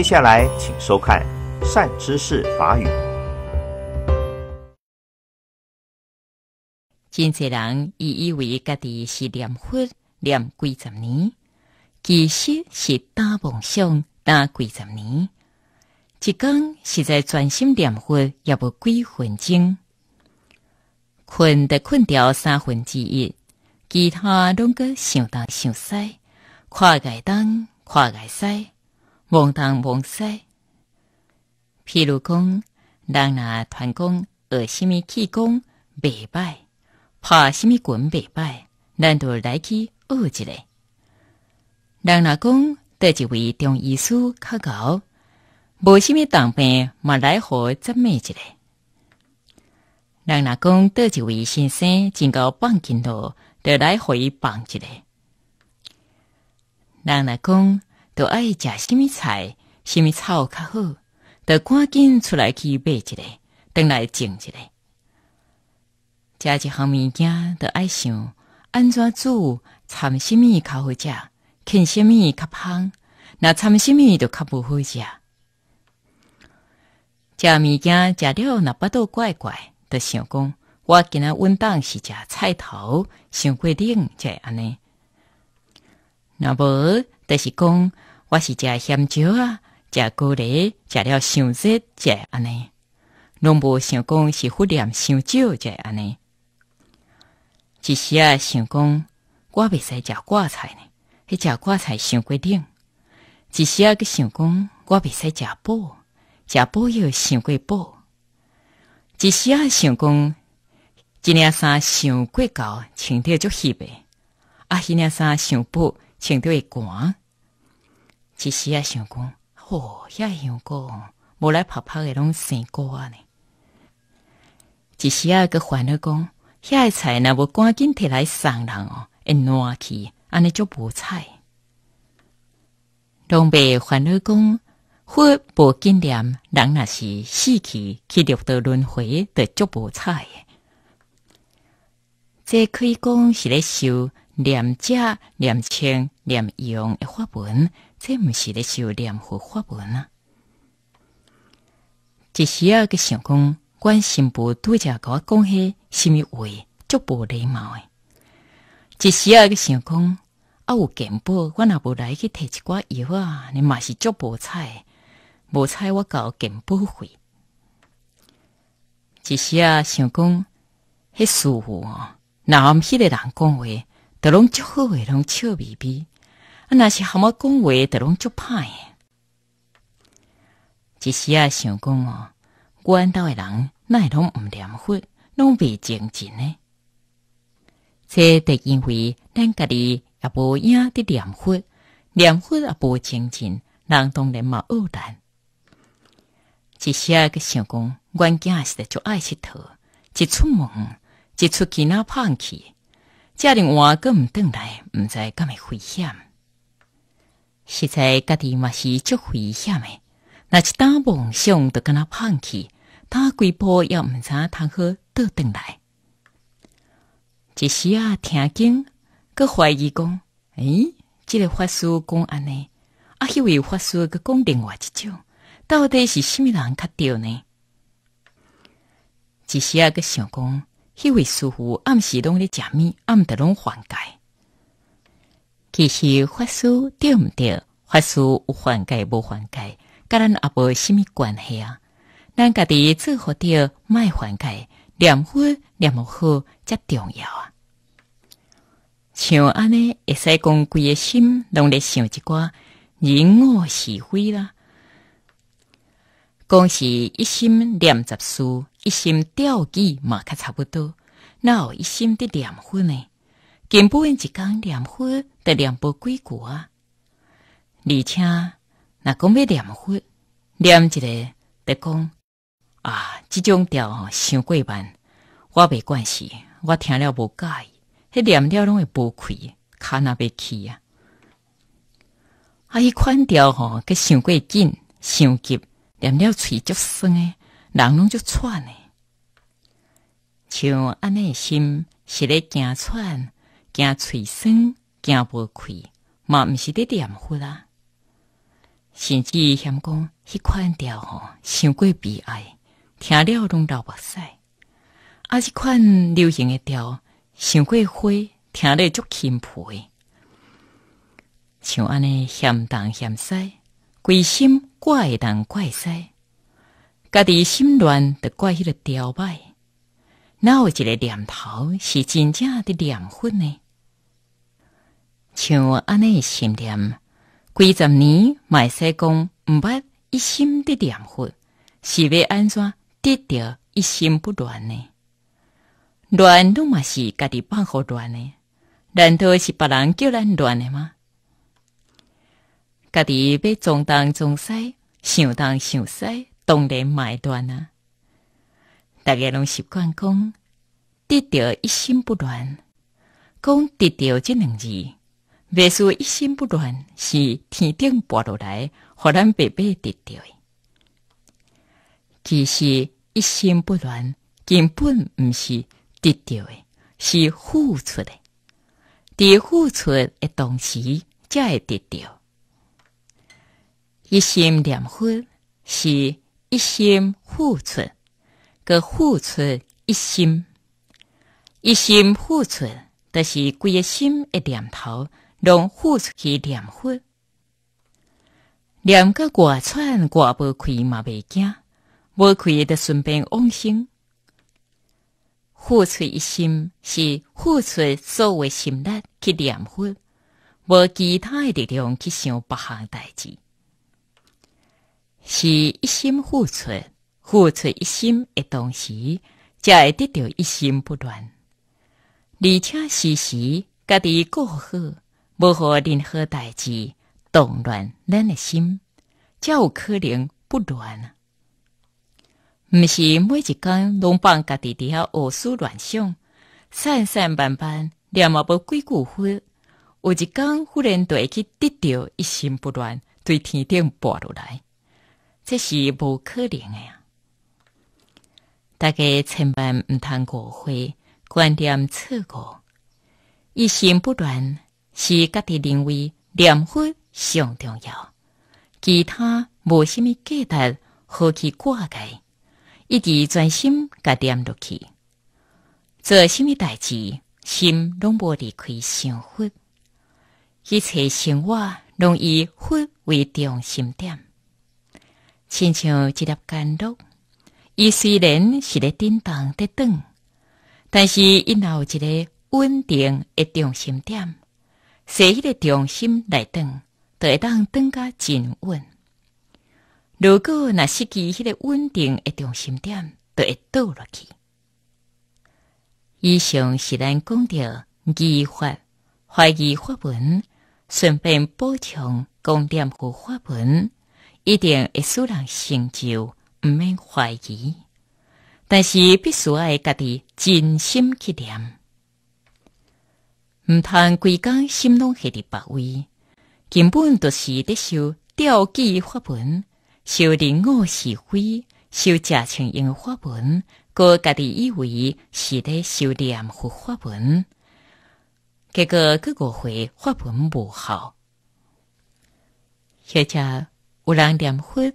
接下来，请收看《善知识法语》。真侪人以为家己是念佛念几十年，其实是打妄想打几十年。一天是在专心念佛，也无几分钟，困得困掉三分之一，其他拢个想东想西，看个东看个西。忙东忙西，譬如讲，人若传讲学什么气功袂歹，拍什么拳袂歹，咱就来去学一下。人若讲倒一位中医师较敖，无什么重病嘛来互赞美一下。人若讲倒一位先生真敖放筋络，就来互伊放一下。人若讲，就爱食什么菜，什么草较好，就赶紧出来去买一个，回来种一个。食一项物件，就爱想安怎煮，掺什么较好食，放什么较香，若掺什么就较无好食。食物件食了，若巴肚怪怪，就想讲我今仔稳当是食菜头，伤过冷才安尼。若无，就是讲。我是食咸椒啊，食高丽，食了伤热，才安尼。拢无想讲是忽略伤少，才安尼。一时啊想讲，我袂使食挂菜呢，迄食挂菜伤过冷。一时啊去想讲，我袂使食补，食补药伤过补。一时啊想讲，一领衫伤过厚，穿着足翕诶。啊，迄领衫伤薄，穿着会寒。一时啊想讲，吼遐香菇，无来拍拍个拢生菇啊呢。一时啊个烦恼讲，遐个菜若无赶紧摕来送人哦，会烂去，安尼就无菜。拢被烦恼讲，佛无经念，人若是死去六道轮回，就足无菜。这可以讲是咧修念者、念称、念用的法门。这毋是咧修念佛法门啊！一时啊，佮想讲，阮新妇拄则甲我讲迄什么话，足无礼貌诶！一时啊，佮想讲，啊有健保，我若无来去摕一寡药啊，你嘛是足无彩，无彩我交健保费。一时啊，想讲，迄师傅哦，若含迄个人讲话，都拢足好诶，拢笑眯眯。啊，若是含我讲话，就拢足歹诶。一时啊，想讲哦，阮兜诶人，哪会拢毋念佛，拢袂精进呢？这得因为咱家己也无影伫念佛，念佛也无精进，人当然嘛恶难。一时啊，佮想讲，阮囝实在足爱佚佗，一出门，一出去哪放去，遮尔晚佮毋转来，毋知敢会危险。实在家己嘛是足危险诶，若是打妄想就敢若放弃，打几步也毋知通好倒转来。一时啊听经，佮怀疑讲，这个法师讲安尼，啊，迄位法师佮讲另外一种，到底是甚物人较对呢？一时啊佮想讲，迄位师傅暗时拢咧食物，暗得拢犯戒。其实法师对毋对？法师有犯戒无犯戒，甲咱也无甚物关系啊！咱家己做好着，莫犯戒，念佛念得好才重要啊！像安尼会使讲，规个心拢咧想一寡人我是非啦。讲是一心念十事，一心吊记嘛，较差不多。哪有一心伫念佛呢？根本一天念佛就念无几句啊！而且，若讲要念佛，念一个就讲啊，即种调吼伤过慢，我袂惯势，我听了无介意，迄念了拢会无开，骹若袂起啊！啊，迄款调吼，佮伤过紧、伤急，念了喙足酸诶，人拢足喘诶。像安尼心是咧惊喘。惊喙酸，惊无气，嘛毋是伫念佛啦。甚至嫌讲迄款调吼，伤过悲哀，听了拢流目屎；啊，即款流行的调，伤过火，听了足钦佩。像安尼嫌东嫌西，归心怪东怪西，家己心乱就怪迄个调歹。哪有一个念头是真正的念佛呢？像安尼心念，几十年卖使讲毋捌一心的念佛，是要安怎得到一心不乱呢？乱都嘛是家己放互乱呢？难道是别人叫咱乱的吗？家己要撞东撞西，想东想西，当然卖乱啊！大家拢习惯讲得到一心不乱，讲得到这两字。袂输一心不乱，是天顶拨落来，互咱白白得到的。其实一心不乱根本毋是得到的，是付出的。伫付出的同时，才会得到。一心念佛是一心付出，佮付出一心，一心付出，就是规个心的念头。拢付出去念佛，念个外喘外无开嘛袂惊，无开就顺便往生。付出一心是付出所有心力去念佛，无其他的力量去想别项代志，是一心付出，付出一心的同时，才会得到一心不乱，而且时时家己顾好。无互任何代志动乱咱的心，才有可能不乱啊！毋是每一工拢放家己伫遐胡思乱想，散散漫漫，念嘛无几句佛，有一工忽然就会去得到一心不乱，对天顶拔落来，这是无可能的啊！大家千万毋通误会，观念错误，一心不乱。是家己认为念佛上重要，其他无什么价值好去挂碍，一直专心甲念落去，做什么代志心拢无离开想佛，一切生活拢以佛为中心点，亲像一粒甘露，伊虽然是咧叮当在转，但是伊若有一个稳定的中心点。使迄个重心来转，就会当转甲真稳。如果若失去迄个稳定的重心点，就会倒落去。以上是咱讲到义法、怀疑法门，顺便补充讲念佛法门，一定会使人成就，毋免怀疑。但是必须爱家己真心去念。毋通规工心拢系伫别位，根本就是伫修调剂法门，修人我是非，修假情因法门，个家己以为是伫修念佛法门，结果佫误会法门无效。或者有人念佛，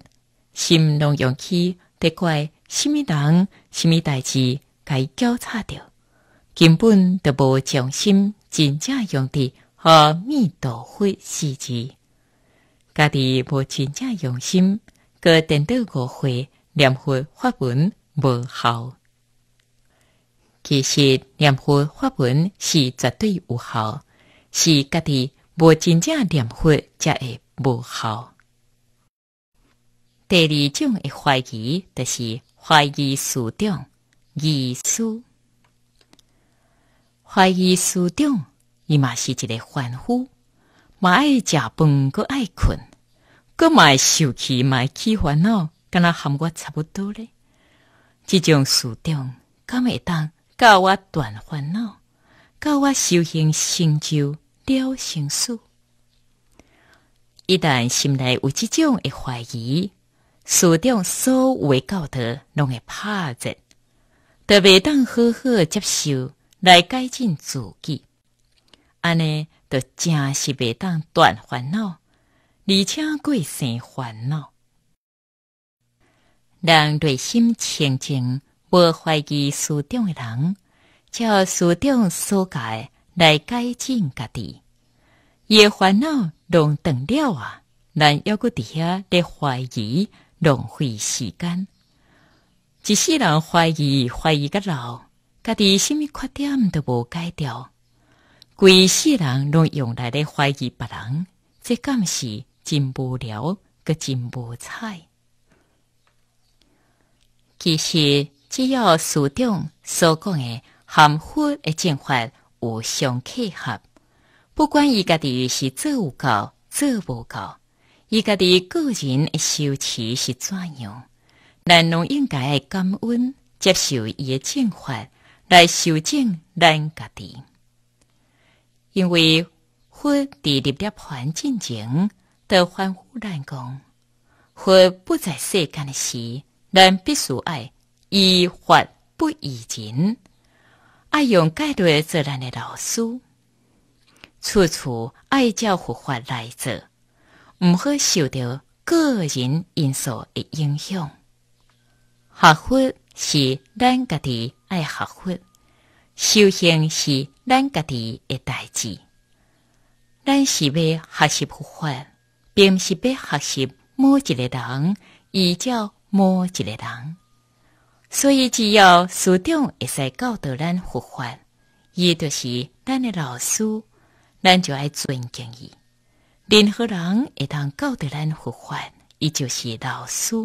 心拢用起伫怪虾米人、虾米代志，该交叉掉，根本就无将心。真正用的阿弥陀佛四字，家己无真正用心，个颠倒误会念佛法门无效。其实念佛法门是绝对有效，是家己无真正念佛才会无效。第二种的怀疑，就是怀疑师长、疑师。怀疑师长，伊嘛是一个凡夫，嘛爱食饭，搁爱困，搁嘛会受气，嘛会起烦恼，敢若含我差不多咧。即种师长，敢会当教我断烦恼，教我修行成就了成事？一旦心内有即种的怀疑，师长所有的教导拢会拍折，特别当好好接受。来改进自己，安尼就真是袂当断烦恼，而且过生烦恼。人内心清净，无怀疑师长的人，照师长所教来改进家己，伊烦恼拢断了啊！咱要搁伫遐咧怀疑，浪费时间。一世人怀疑个老，家己什么缺点都无改掉，规世人拢用来咧怀疑别人，这敢是真无聊，个真无彩。其实只要师长所讲的含佛的正法有相契合，不管伊家己是做有够，做无够。伊家己个人的修持是怎样，咱拢应该感恩接受伊的正法，来修正咱家己。因为佛伫入涅槃进前，就吩咐咱讲：佛不在世间时，咱必须爱依法不依人，爱用戒律做咱的老师，处处爱照佛法来做。毋好受到个人因素的影响。学佛是咱家己爱学佛，修行是咱家己的代志。咱是要学习佛法，并不是要学习某一个人，依照某一个人。所以只要师长会使教导咱佛法，伊就是咱的老师，咱就爱尊敬伊。任何人会当教导咱佛法，伊就是老师。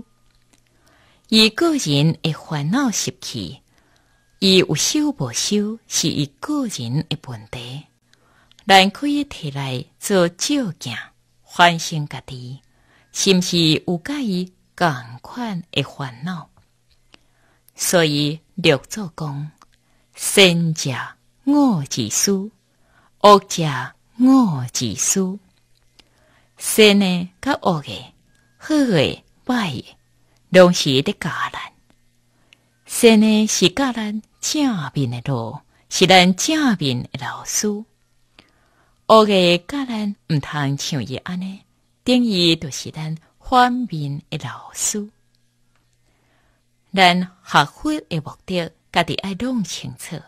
伊个人的烦恼习气，伊有修无修，是伊个人的问题。咱可以提来做照镜，反省家己，是毋是有甲伊共款的烦恼？所以六祖讲：善者我自私，恶者我自私。善的甲恶的，好的歹的，拢是在教咱。善的是教咱正面的路，是咱正面的老师；恶的教咱毋通像伊安尼，等于就是咱反面的老师。咱学佛的目的，家己爱弄清楚。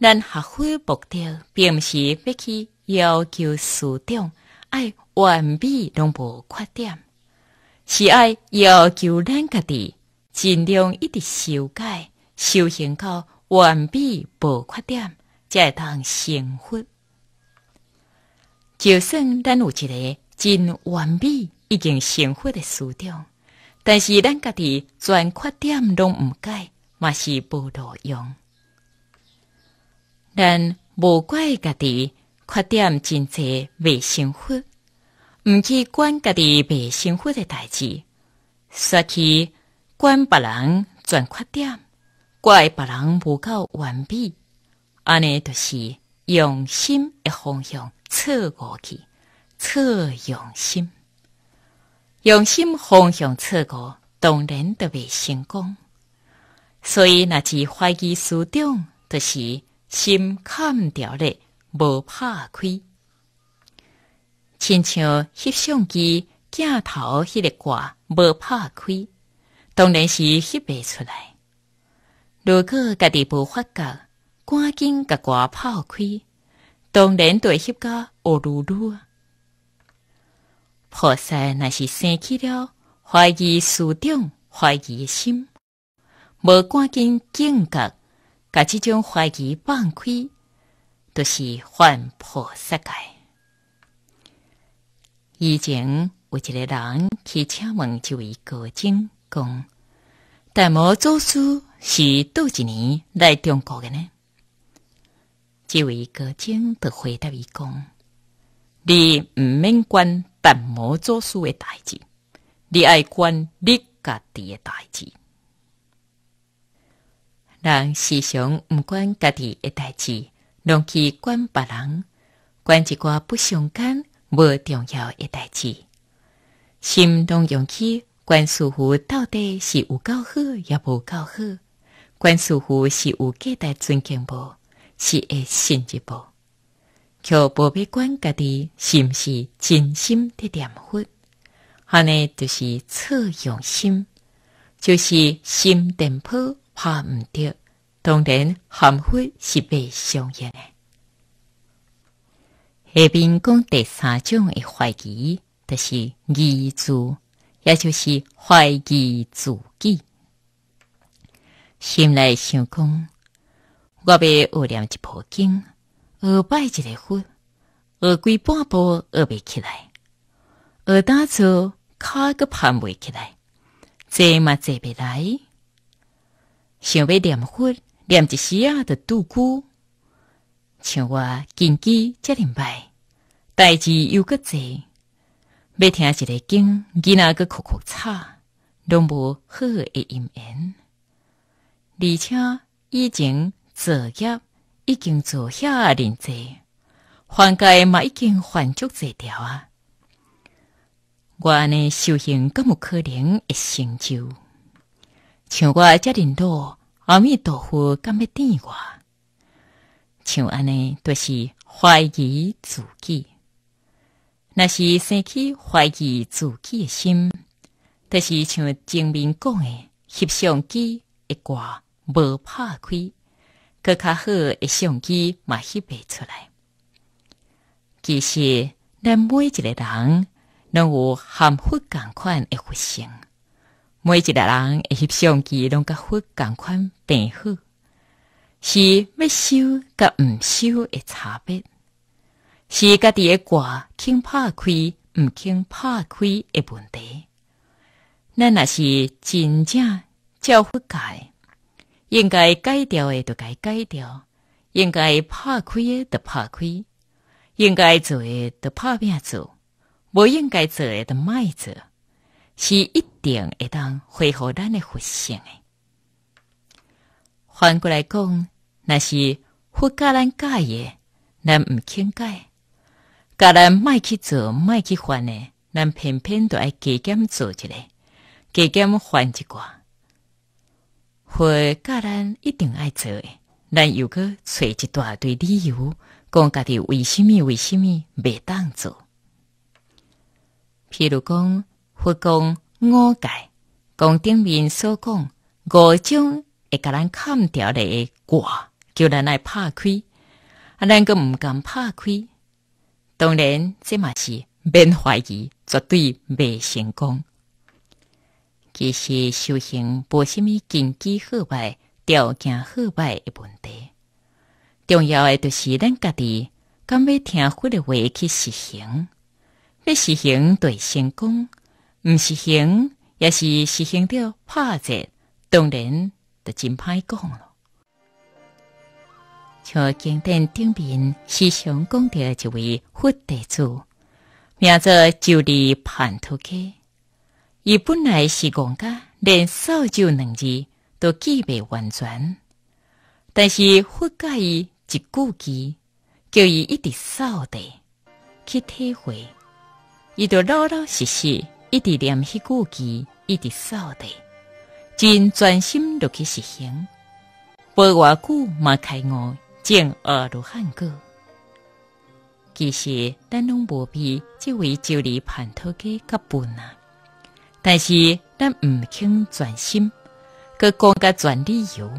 咱学佛的目的，并不是要去要求师长爱完美拢无缺点，是爱要求咱家己尽量一直修改修行到完美无缺点，才会当成佛。就算咱有一个真完美已经成佛的师长，但是咱家己全缺点拢毋改，嘛是无路用。咱无怪家己缺点真济未成佛，毋去管家己未成佛的代志，煞去管别人全缺点，怪别人无够完美，安尼就是用心的方向错误去，错用心，用心方向错误，当然就未成功。所以若是怀疑师长，就是心砍掉咧，无拍开。亲像翕相机镜头迄个挂无拍开，当然是翕袂出来。如果家己无发觉，赶紧甲挂拍开，当然就翕甲乌噜噜啊！菩萨若是生起了怀疑师长、怀疑的心，无赶紧警觉，甲即种怀疑放开，就是犯菩萨戒。以前有一个人去请问一位高僧，讲：达摩祖师是倒一年来中国的呢？这位高僧就回答伊讲：你毋免管达摩祖师的代志，你爱管你家己的代志。人时常毋管家己的代志，拢去管别人，管一寡不相干无重要的代志，心拢用起管师父到底是有够好也无够好，管师父是有价值尊敬无，是会信任无，却无要管家己是毋是真心伫念佛，安尼就是错用心，就是心电波拍毋着，当然含佛是袂相应的。下面讲第三种的怀疑，就是疑自，也就是怀疑自己。心内想讲，我要学念一部经，学拜一个佛，学几半步学袂起来，学打坐脚阁攀袂起来，坐嘛坐袂来。想要念佛，念一时啊就拄久。像我近期遮尔歹，代志又阁济，要听一个经，囡仔阁哭哭吵，拢无好诶因缘。而且以前作业已经做遐认真，犯戒嘛已经犯足济条啊。我安尼修行敢有可能会成就？像我遮认多，阿弥陀佛敢要点我？像安尼就是怀疑自己，若是生起怀疑自己的心，就是像前面讲的翕相机一挂无拍开，更较好的相机嘛翕袂出来。其实咱每一个人拢有含佛共款的佛性，每一个人的翕相机拢甲佛共款变好。是要修甲毋修的差别，是家己的挂肯拍开毋肯拍开的问题。咱若是真正照佛教，应该改掉的就该改掉，应该拍开的就拍开，应该做的就拍拼做，无应该做的就莫做，是一定会当恢复咱的佛性的。反过来讲，那是佛教咱改的，咱毋肯改；教咱莫去做、莫去犯的，咱偏偏都爱加减做一个，加减犯一寡。佛教咱一定爱做的，咱又去找一大堆理由，讲家己为什么袂当做。譬如讲，佛讲五戒，讲顶面所讲五种会甲咱砍掉的挂，叫咱来拍开，咱阁毋敢拍开。当然，这嘛是免怀疑，绝对袂成功。其实修行无什么根基好歹、条件好歹的问题，重要的就是咱家己敢要听佛的话去实行，要实行对成功，毋实行也是实行着拍折，当然就真歹讲了。像经典顶面时常讲到一位佛弟子，名做周利槃陀迦。伊本来是憨家，连扫帚两字都记袂完全，但是佛教伊一句记，叫伊一直扫地去体会，伊就老老实实一直念迄句记，一直扫地，真专心落去实行。无偌久嘛开悟，证阿罗汉果。其实咱拢无比即位周利槃陀迦较笨啊。但是咱毋肯专心，佮讲甲专理由，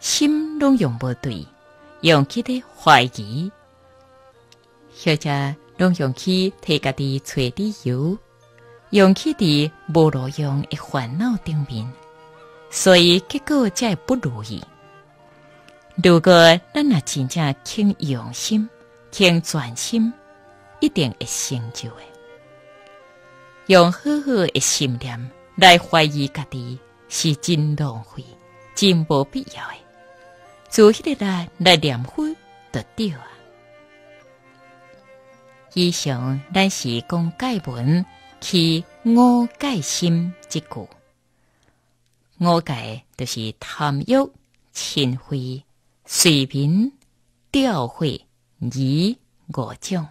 心拢用无对，用起咧怀疑，或者拢用起替家己找理由，用起伫无路用的烦恼顶面，所以结果才会不如意。如果咱若真正肯用心、肯专心，一定会成就的。用好好的信念来怀疑家己是真浪费、真无必要的。做迄个来念佛就对啊。以上咱是讲戒文起五戒心即句，五戒就是贪欲、嗔恚、睡眠、掉悔、疑五种。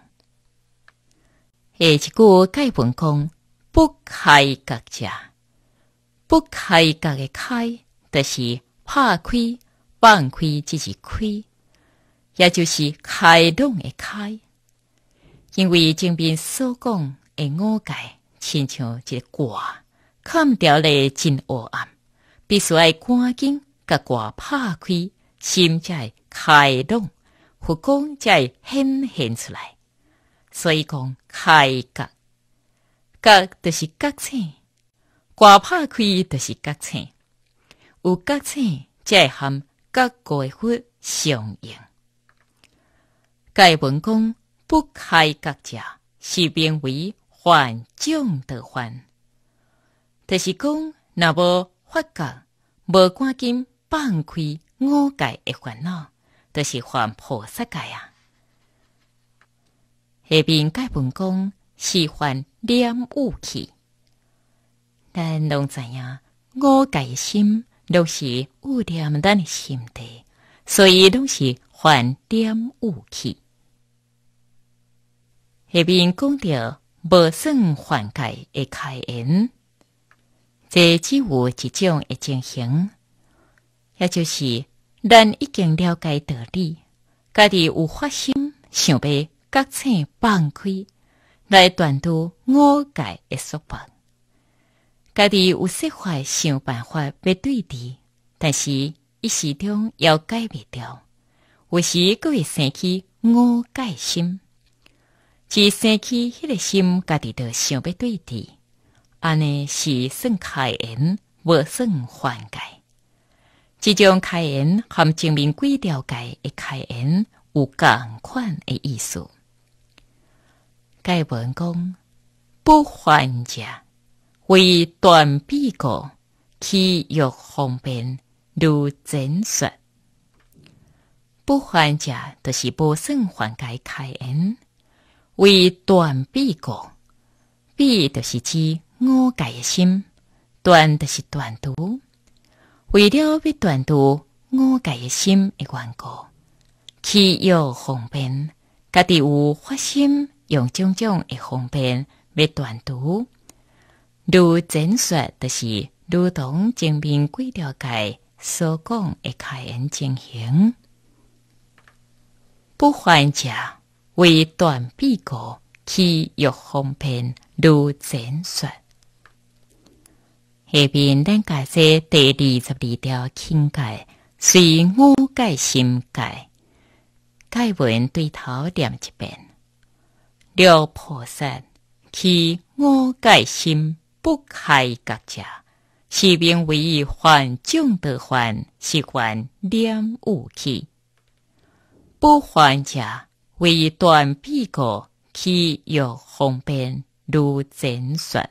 下一句戒文讲，不开觉者，不开觉的开，就是拍开、放开，只是开。也就是开朗的开。因为前面所讲的五界，亲像一个歌，砍掉了真黑暗，必须要赶紧把歌拍开，心才会开朗，佛光才会显出来。所以讲开觉，觉就是觉醒，歌拍开就是觉醒，有觉醒才会含觉果的佛相应。解文讲，不开觉者，是名为幻种的幻。就是讲，若无发觉，无赶紧放开五界的烦恼，就是犯菩萨戒啊。下面解文讲，是犯染污去。咱拢知影，五界的心都是污染咱的心地，所以拢是犯染污去。下面讲到无算犯戒的开言，这只有一种的情形，也就是咱已经了解道理，家己有发心想要觉醒放开，来断除五戒的束缚，家己有设法想办法要对治，但是一时中又改不掉，有时佫会生起五戒心。只生起迄个心，家己就想要对治，安尼是算开言，无算犯戒。这种开言和前面几条戒的开言有同款的意思。解文讲：不犯者，为断彼过，其欲方便，如前说。不犯者就是无算犯戒开言。为断彼过，彼就是指五戒的心，断就是断除。为了要断除五戒的心的缘故，起有方便，家己有发心用种种的方便要断除。如前说，就是如同前面几条戒所讲的开言情形，不犯者。为断彼过，其欲方便，如前说。下面咱解释第22条轻戒，随五戒心戒。戒文对头念一遍：若菩萨其五戒心不开觉者，是名为幻种的幻，是幻染污去。不幻者。为断彼过，其欲方便，如前说。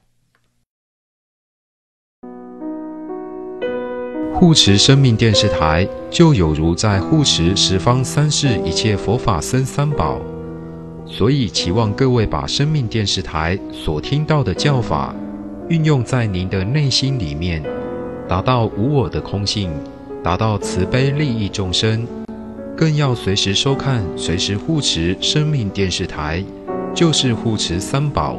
护持生命电视台，就有如在护持十方三世一切佛法僧三宝，所以期望各位把生命电视台所听到的教法，运用在您的内心里面，达到无我的空性，达到慈悲利益众生。更要随时收看，随时护持生命电视台，就是护持三宝。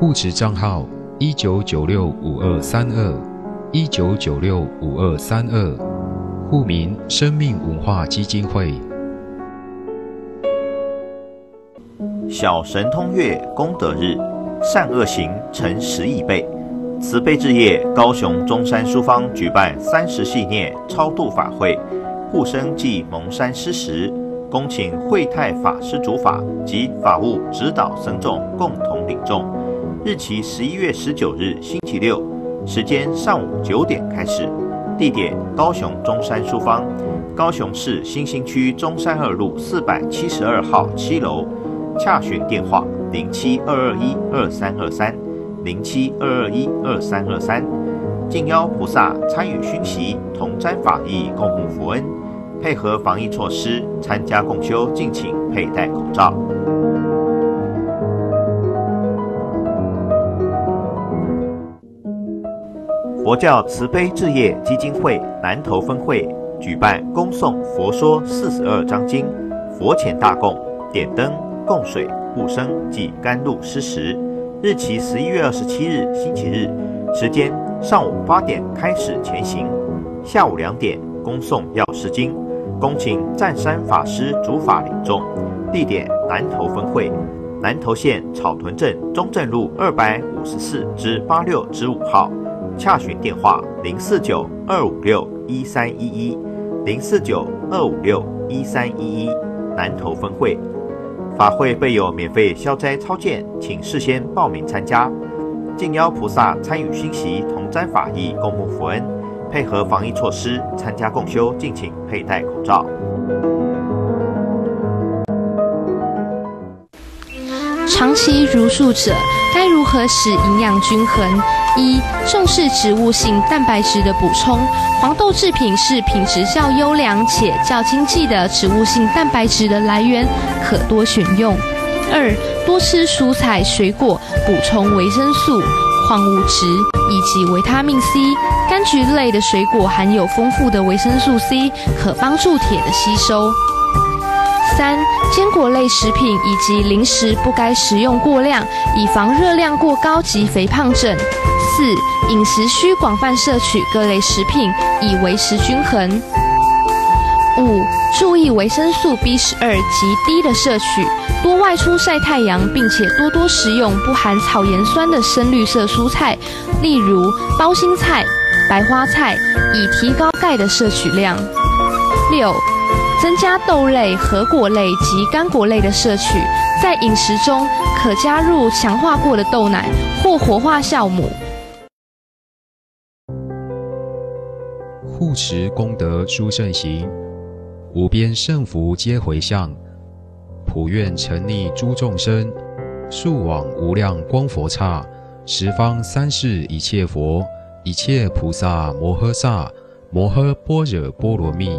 护持账号19965232，19965232，户名生命文化基金会。小神通月功德日，善恶行成10亿倍。慈悲之夜，高雄中山书坊举办30系列超度法会。护生暨蒙山施食，恭请慧泰法师主法及法务指导僧众共同领众。日期11月19日星期六，时间上午9点开始，地点高雄中山书坊，高雄市新兴区中山2路472号7楼。洽询电话072212323072212323。敬邀菩萨参与熏习，同沾法益，共沐福恩。配合防疫措施，参加共修敬请佩戴口罩。佛教慈悲置业基金会南投分会举办恭诵佛说42章经、佛前大供、点灯、供水、护生及甘露施食。日期11月27日星期日，时间上午8点开始前行，下午2点恭诵药师经。恭请湛山法师主法领众。地点：南投分会，南投县草屯镇中正路254-86-5号。洽询电话：049-256-1311，049-256-1311。南投分会。法会备有免费消灾超荐，请事先报名参加。敬邀菩萨参与熏习同瞻法义，共沐佛恩。配合防疫措施，参加共修敬请佩戴口罩。长期茹素者，该如何使营养均衡？一、重视植物性蛋白质的补充，黄豆制品是品质较优良且较经济的植物性蛋白质的来源，可多选用。二、多吃蔬菜水果，补充维生素、矿物质以及维他命 C。 柑橘类的水果含有丰富的维生素 C， 可帮助铁的吸收。三、坚果类食品以及零食不该食用过量，以防热量过高及肥胖症。四、饮食需广泛摄取各类食品，以维持均衡。五、注意维生素 B12 及 D 的摄取，多外出晒太阳，并且多多食用不含草盐酸的深绿色蔬菜，例如包心菜、白花菜，以提高钙的摄取量。六、增加豆类、核果类及干果类的摄取，在饮食中可加入强化过的豆奶或活化酵母。护持功德殊胜行，无边胜福皆回向，普愿沉溺诸众生，速往无量光佛刹，十方三世一切佛，一切菩萨摩诃萨摩诃般若波罗蜜。